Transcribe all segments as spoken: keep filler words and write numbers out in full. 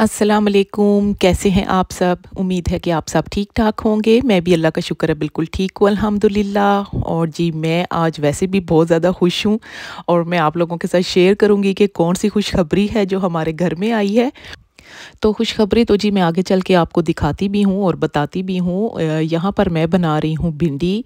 अस्सलाम वालेकुम, कैसे हैं आप सब। उम्मीद है कि आप सब ठीक ठाक होंगे। मैं भी अल्लाह का शुक्र है बिल्कुल ठीक हूँ अल्हम्दुलिल्लाह। और जी मैं आज वैसे भी बहुत ज़्यादा खुश हूँ और मैं आप लोगों के साथ शेयर करूँगी कि कौन सी खुशखबरी है जो हमारे घर में आई है। तो खुशखबरी तो जी मैं आगे चल के आपको दिखाती भी हूँ और बताती भी हूँ। यहाँ पर मैं बना रही हूँ भिंडी।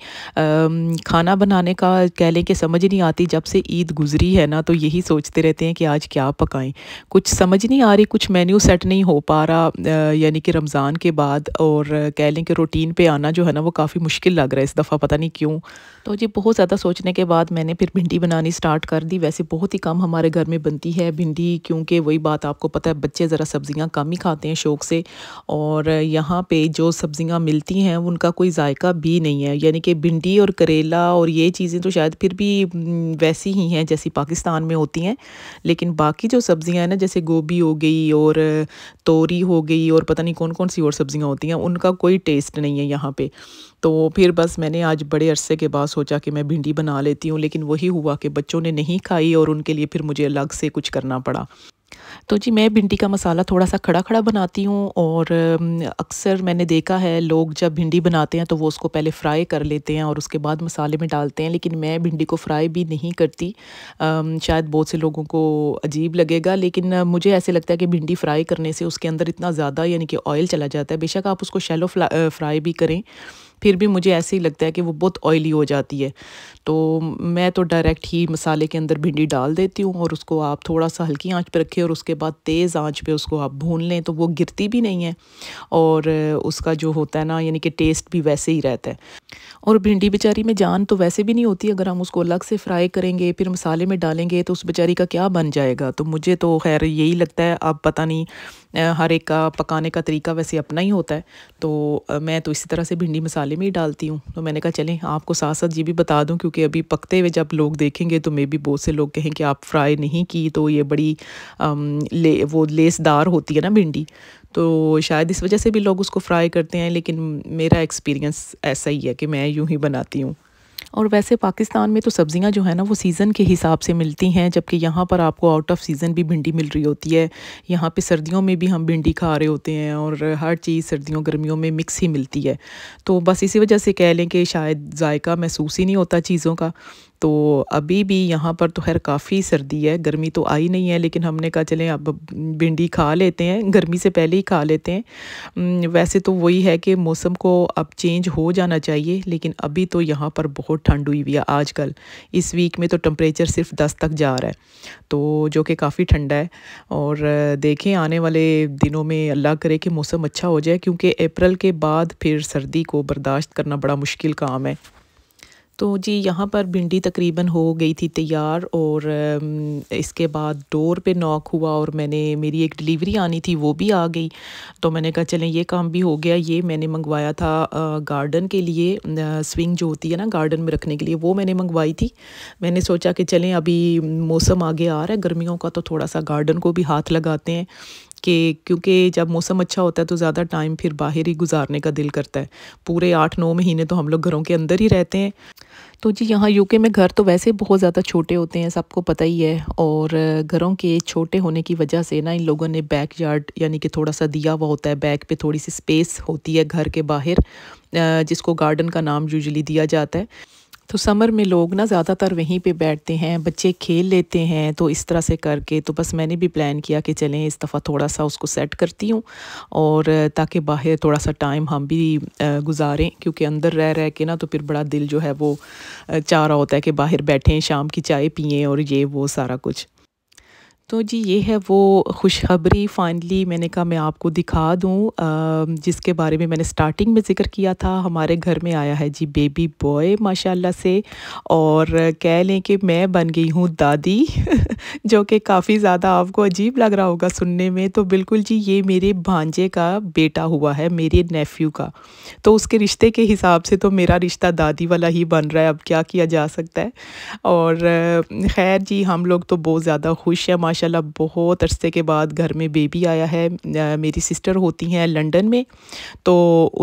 खाना बनाने का कह लें कि समझ नहीं आती। जब से ईद गुजरी है ना तो यही सोचते रहते हैं कि आज क्या पकाएं। कुछ समझ नहीं आ रही, कुछ मेन्यू सेट नहीं हो पा रहा, यानी कि रमज़ान के बाद। और कह लें कि रूटीन पे आना जो है ना वो काफ़ी मुश्किल लग रहा है इस दफ़ा, पता नहीं क्यों। तो जी बहुत ज़्यादा सोचने के बाद मैंने फिर भिंडी बनानी स्टार्ट कर दी। वैसे बहुत ही कम हमारे घर में बनती है भिंडी, क्योंकि वही बात आपको पता है बच्चे ज़रा सब्ज़ी कम ही खाते हैं शौक से। और यहाँ पे जो सब्जियाँ मिलती हैं उनका कोई जायका भी नहीं है, यानी कि भिंडी और करेला और ये चीज़ें तो शायद फिर भी वैसी ही हैं जैसी पाकिस्तान में होती हैं। लेकिन बाकी जो सब्जियाँ हैं ना, जैसे गोभी हो गई और तोरी हो गई और पता नहीं कौन कौन सी और सब्जियाँ होती हैं, उनका कोई टेस्ट नहीं है यहाँ पे। तो फिर बस मैंने आज बड़े अरसे के बाद सोचा कि मैं भिंडी बना लेती हूँ, लेकिन वही हुआ कि बच्चों ने नहीं खाई और उनके लिए फिर मुझे अलग से कुछ करना पड़ा। तो जी मैं भिंडी का मसाला थोड़ा सा खड़ा खड़ा बनाती हूँ। और अक्सर मैंने देखा है लोग जब भिंडी बनाते हैं तो वो उसको पहले फ्राई कर लेते हैं और उसके बाद मसाले में डालते हैं, लेकिन मैं भिंडी को फ्राई भी नहीं करती। शायद बहुत से लोगों को अजीब लगेगा, लेकिन मुझे ऐसे लगता है कि भिंडी फ्राई करने से उसके अंदर इतना ज़्यादा यानी कि ऑयल चला जाता है। बेशक आप उसको शैलो फ्राई भी करें, फिर भी मुझे ऐसे ही लगता है कि वो बहुत ऑयली हो जाती है। तो मैं तो डायरेक्ट ही मसाले के अंदर भिंडी डाल देती हूँ और उसको आप थोड़ा सा हल्की आंच पे रखें और उसके बाद तेज़ आंच पे उसको आप भून लें, तो वो गिरती भी नहीं है और उसका जो होता है ना यानी कि टेस्ट भी वैसे ही रहता है। और भिंडी बेचारी में जान तो वैसे भी नहीं होती। अगर हम उसको अलग से फ्राई करेंगे फिर मसाले में डालेंगे तो उस बेचारी का क्या बन जाएगा। तो मुझे तो खैर यही लगता है। अब पता नहीं हर एक का पकाने का तरीका वैसे अपना ही होता है, तो मैं तो इसी तरह से भिंडी मसाले में ही डालती हूँ। तो मैंने कहा चलें आपको साथ साथ ये भी बता दूँ, क्योंकि अभी पकते हुए जब लोग देखेंगे तो मे भी बहुत से लोग कहें कि आप फ्राई नहीं की, तो ये बड़ी अम, ले वो लेसदार होती है ना भिंडी, तो शायद इस वजह से भी लोग उसको फ्राई करते हैं। लेकिन मेरा एक्सपीरियंस ऐसा ही है कि मैं यूँ ही बनाती हूँ। और वैसे पाकिस्तान में तो सब्जियां जो है ना वो सीज़न के हिसाब से मिलती हैं, जबकि यहाँ पर आपको आउट ऑफ सीज़न भी भिंडी मिल रही होती है। यहाँ पे सर्दियों में भी हम भिंडी खा रहे होते हैं और हर चीज़ सर्दियों गर्मियों में मिक्स ही मिलती है। तो बस इसी वजह से कह लें कि शायद जायका महसूस ही नहीं होता चीज़ों का। तो अभी भी यहाँ पर तो खैर काफ़ी सर्दी है, गर्मी तो आई नहीं है, लेकिन हमने कहा चलें अब भिंडी खा लेते हैं, गर्मी से पहले ही खा लेते हैं। वैसे तो वही है कि मौसम को अब चेंज हो जाना चाहिए, लेकिन अभी तो यहाँ पर बहुत ठंड हुई हुई है आजकल। इस वीक में तो टेम्परेचर सिर्फ दस तक जा रहा है, तो जो कि काफ़ी ठंडा है। और देखें आने वाले दिनों में अल्लाह करे कि मौसम अच्छा हो जाए, क्योंकि अप्रैल के बाद फिर सर्दी को बर्दाश्त करना बड़ा मुश्किल काम है। तो जी यहाँ पर भिंडी तकरीबन हो गई थी तैयार और इसके बाद डोर पे नॉक हुआ और मैंने मेरी एक डिलीवरी आनी थी वो भी आ गई। तो मैंने कहा चलें ये काम भी हो गया। ये मैंने मंगवाया था गार्डन के लिए, स्विंग जो होती है ना गार्डन में रखने के लिए, वो मैंने मंगवाई थी। मैंने सोचा कि चलें अभी मौसम आगे आ रहा है गर्मियों का, तो थोड़ा सा गार्डन को भी हाथ लगाते हैं, कि क्योंकि जब मौसम अच्छा होता है तो ज़्यादा टाइम फिर बाहर ही गुजारने का दिल करता है। पूरे आठ नौ महीने तो हम लोग घरों के अंदर ही रहते हैं। तो जी यहाँ यूके में घर तो वैसे बहुत ज़्यादा छोटे होते हैं, सबको पता ही है। और घरों के छोटे होने की वजह से ना इन लोगों ने बैक यार्ड यानी कि थोड़ा सा दिया हुआ होता है, बैक पे थोड़ी सी स्पेस होती है घर के बाहर, जिसको गार्डन का नाम यूजुअली दिया जाता है। तो समर में लोग ना ज़्यादातर वहीं पे बैठते हैं, बच्चे खेल लेते हैं, तो इस तरह से करके। तो बस मैंने भी प्लान किया कि चलें इस दफ़ा थोड़ा सा उसको सेट करती हूँ, और ताकि बाहर थोड़ा सा टाइम हम भी गुजारें, क्योंकि अंदर रह रह के ना तो फिर बड़ा दिल जो है वो चाह रहा होता है कि बाहर बैठें, शाम की चाय पिएँ और ये वो सारा कुछ। तो जी ये है वो खुशखबरी, फाइनली मैंने कहा मैं आपको दिखा दूं, जिसके बारे में मैंने स्टार्टिंग में ज़िक्र किया था। हमारे घर में आया है जी बेबी बॉय माशाल्लाह से, और कह लें कि मैं बन गई हूँ दादी जो कि काफ़ी ज़्यादा आपको अजीब लग रहा होगा सुनने में। तो बिल्कुल जी ये मेरे भांजे का बेटा हुआ है, मेरे नेफ्यू का। तो उसके रिश्ते के हिसाब से तो मेरा रिश्ता दादी वाला ही बन रहा है, अब क्या किया जा सकता है। और खैर जी हम लोग तो बहुत ज़्यादा खुश हैं माशाल्लाह बहुत अरसे के बाद घर में बेबी आया है। मेरी सिस्टर होती हैं लंदन में, तो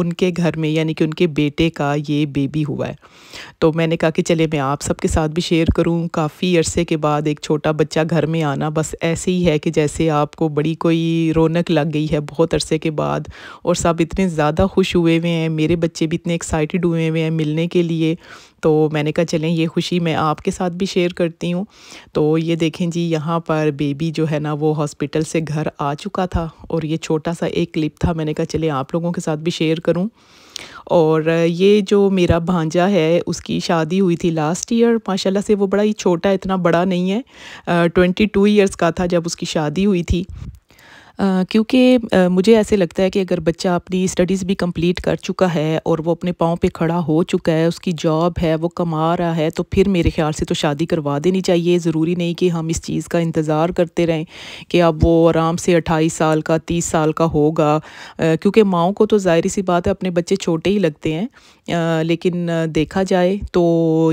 उनके घर में यानी कि उनके बेटे का ये बेबी हुआ है। तो मैंने कहा कि चले मैं आप सबके साथ भी शेयर करूं। काफ़ी अरसे के बाद एक छोटा बच्चा घर में आना बस ऐसे ही है कि जैसे आपको बड़ी कोई रौनक लग गई है बहुत अरसे के बाद। और सब इतने ज़्यादा खुश हुए हुए हैं, मेरे बच्चे भी इतने एक्साइटेड हुए हुए हैं मिलने के लिए। तो मैंने कहा चलें ये खुशी मैं आपके साथ भी शेयर करती हूँ। तो ये देखें जी, यहाँ पर बेबी जो है ना वो हॉस्पिटल से घर आ चुका था और ये छोटा सा एक क्लिप था, मैंने कहा चलें आप लोगों के साथ भी शेयर करूँ। और ये जो मेरा भांजा है उसकी शादी हुई थी लास्ट ईयर। माशाल्लाह से वो बड़ा ही छोटा, इतना बड़ा नहीं है, ट्वेंटी टू ईयर्स का था जब उसकी शादी हुई थी। Uh, क्योंकि uh, मुझे ऐसे लगता है कि अगर बच्चा अपनी स्टडीज़ भी कंप्लीट कर चुका है और वो अपने पाँव पे खड़ा हो चुका है, उसकी जॉब है, वो कमा रहा है, तो फिर मेरे ख्याल से तो शादी करवा देनी चाहिए। ज़रूरी नहीं कि हम इस चीज़ का इंतज़ार करते रहें कि अब वो आराम से अट्ठाईस साल का तीस साल का होगा। uh, क्योंकि माओं को तो ज़ाहिर सी बात है अपने बच्चे छोटे ही लगते हैं, uh, लेकिन देखा जाए तो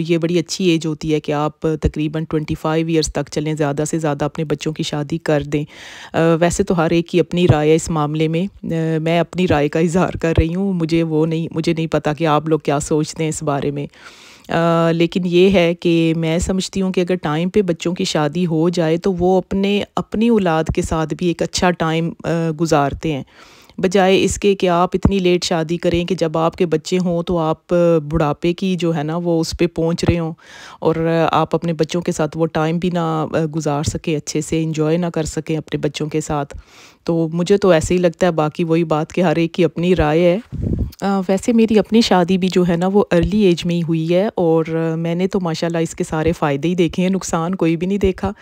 ये बड़ी अच्छी एज होती है कि आप तकरीबन ट्वेंटी फाइव ईयर्स तक चलें, ज़्यादा से ज़्यादा अपने बच्चों की शादी कर दें। uh, वैसे तो एक की अपनी राय है इस मामले में, मैं अपनी राय का इजहार कर रही हूँ। मुझे वो नहीं मुझे नहीं पता कि आप लोग क्या सोचते हैं इस बारे में, आ, लेकिन ये है कि मैं समझती हूँ कि अगर टाइम पे बच्चों की शादी हो जाए तो वो अपने अपनी औलाद के साथ भी एक अच्छा टाइम गुजारते हैं, बजाय इसके कि आप इतनी लेट शादी करें कि जब आपके बच्चे हों तो आप बुढ़ापे की जो है ना वो उस पर पहुँच रहे हों और आप अपने बच्चों के साथ वो टाइम भी ना गुजार सकें, अच्छे से इंजॉय ना कर सकें अपने बच्चों के साथ। तो मुझे तो ऐसे ही लगता है, बाकी वही बात कि हर एक की अपनी राय है। Uh, वैसे मेरी अपनी शादी भी जो है ना वो अर्ली एज में ही हुई है और uh, मैंने तो माशाल्लाह इसके सारे फ़ायदे ही देखे हैं, नुकसान कोई भी नहीं देखा।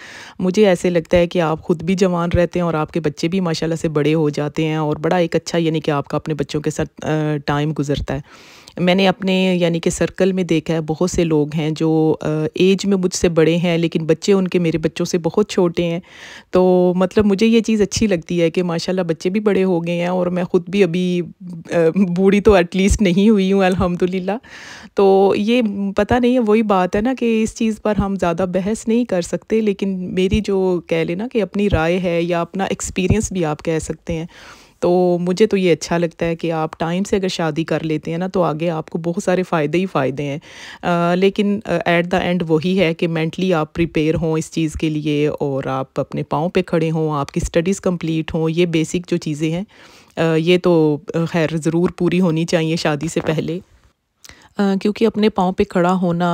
मुझे ऐसे लगता है कि आप ख़ुद भी जवान रहते हैं और आपके बच्चे भी माशाल्लाह से बड़े हो जाते हैं और बड़ा एक अच्छा यानी कि आपका अपने बच्चों के साथ टाइम uh, गुजरता है। मैंने अपने यानी कि सर्कल में देखा है, बहुत से लोग हैं जो एज में मुझसे बड़े हैं लेकिन बच्चे उनके मेरे बच्चों से बहुत छोटे हैं। तो मतलब मुझे ये चीज़ अच्छी लगती है कि माशाल्लाह बच्चे भी बड़े हो गए हैं और मैं ख़ुद भी अभी बूढ़ी तो एटलीस्ट नहीं हुई हूँ अल्हम्दुलिल्लाह। तो ये पता नहीं है, वही बात है ना कि इस चीज़ पर हम ज़्यादा बहस नहीं कर सकते, लेकिन मेरी जो कह लेना कि अपनी राय है या अपना एक्सपीरियंस भी आप कह सकते हैं। तो मुझे तो ये अच्छा लगता है कि आप टाइम से अगर शादी कर लेते हैं ना तो आगे आपको बहुत सारे फ़ायदे ही फ़ायदे हैं। आ, लेकिन एट द एंड वही है कि मेंटली आप प्रिपेयर हों इस चीज़ के लिए और आप अपने पाँव पे खड़े हों, आपकी स्टडीज़ कंप्लीट हों। ये बेसिक जो चीज़ें हैं ये तो खैर ज़रूर पूरी होनी चाहिए शादी से पहले, Uh, क्योंकि अपने पाँव पे खड़ा होना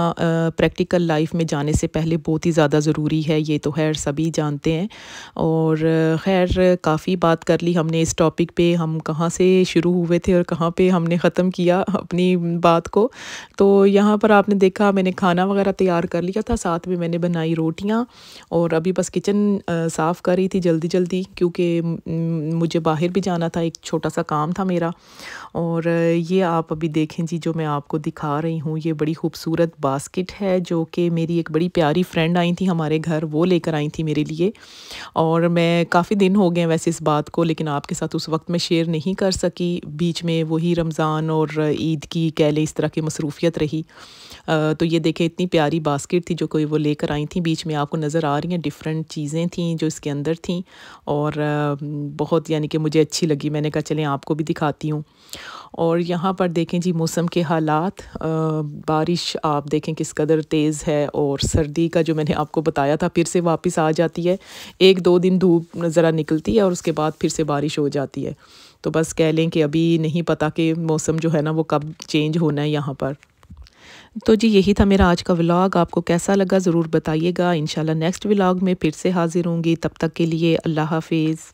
प्रैक्टिकल uh, लाइफ में जाने से पहले बहुत ही ज़्यादा ज़रूरी है, ये तो खैर सभी जानते हैं। और uh, खैर काफ़ी बात कर ली हमने इस टॉपिक पे, हम कहाँ से शुरू हुए थे और कहाँ पे हमने ख़त्म किया अपनी बात को। तो यहाँ पर आपने देखा मैंने खाना वगैरह तैयार कर लिया था, साथ में मैंने बनाई रोटियाँ और अभी बस किचन uh, साफ़ कर रही थी जल्दी जल्दी, क्योंकि मुझे बाहर भी जाना था, एक छोटा सा काम था मेरा। और uh, ये आप अभी देखें जी, जो मैं आपको खा रही हूँ ये बड़ी खूबसूरत बास्केट है जो कि मेरी एक बड़ी प्यारी फ्रेंड आई थी हमारे घर, वो लेकर आई थी मेरे लिए। और मैं काफ़ी दिन हो गए वैसे इस बात को, लेकिन आपके साथ उस वक्त मैं शेयर नहीं कर सकी, बीच में वही रमज़ान और ईद की कह लें इस तरह की मसरूफियत रही। आ, तो ये देखें इतनी प्यारी बास्केट थी जो कोई वो लेकर आई थी, बीच में आपको नज़र आ रही हैं डिफरेंट चीज़ें थी जो इसके अंदर थी और आ, बहुत यानी कि मुझे अच्छी लगी, मैंने कहा चलें आपको भी दिखाती हूँ। और यहाँ पर देखें जी मौसम के हालात, आ, बारिश आप देखें किस कदर तेज़ है और सर्दी का जो मैंने आपको बताया था फिर से वापस आ जाती है, एक दो दिन धूप ज़रा निकलती है और उसके बाद फिर से बारिश हो जाती है। तो बस कह लें कि अभी नहीं पता कि मौसम जो है ना वो कब चेंज होना है यहाँ पर। तो जी यही था मेरा आज का व्लॉग, आपको कैसा लगा ज़रूर बताइएगा। इंशाल्लाह नेक्स्ट व्लॉग में फिर से हाज़िर होंगी, तब तक के लिए अल्लाह हाफिज़।